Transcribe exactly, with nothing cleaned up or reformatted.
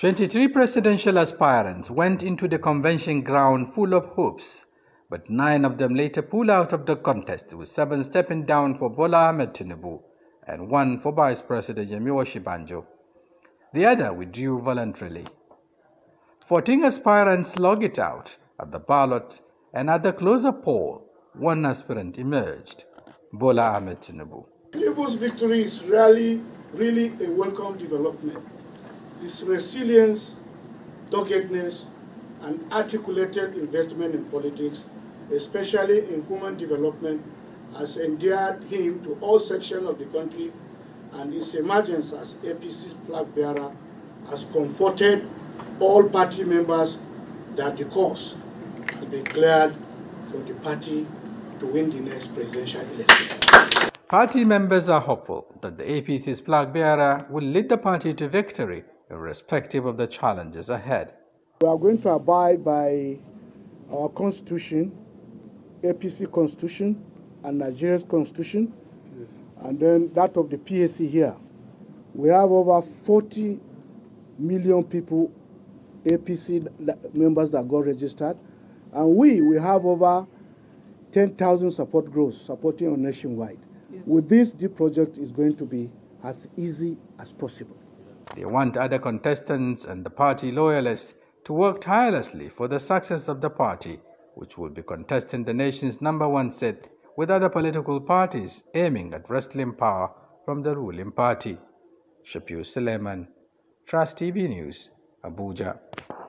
twenty-three presidential aspirants went into the convention ground full of hopes, but nine of them later pulled out of the contest, with seven stepping down for Bola Ahmed Tinubu and one for Vice President Yemi Osinbajo. The other withdrew voluntarily. fourteen aspirants slogged it out at the ballot, and at the close of poll, one aspirant emerged, Bola Ahmed Tinubu. Tinubu's victory is really, really a welcome development. His resilience, doggedness, and articulated investment in politics, especially in human development, has endeared him to all sections of the country, and his emergence as A P C's flag bearer has comforted all party members that the cause has been cleared for the party to win the next presidential election. Party members are hopeful that the A P C's flag bearer will lead the party to victory, irrespective of the challenges ahead. We are going to abide by our constitution, A P C constitution and Nigeria's constitution, and then that of the P A C here. We have over forty million people, A P C members that got registered, and we, we have over ten thousand support groups supporting us nationwide. Yes. With this, the project is going to be as easy as possible. They want other contestants and the party loyalists to work tirelessly for the success of the party, which will be contesting the nation's number one seat with other political parties aiming at wresting power from the ruling party. Shapu Suleiman, Trust T V News, Abuja.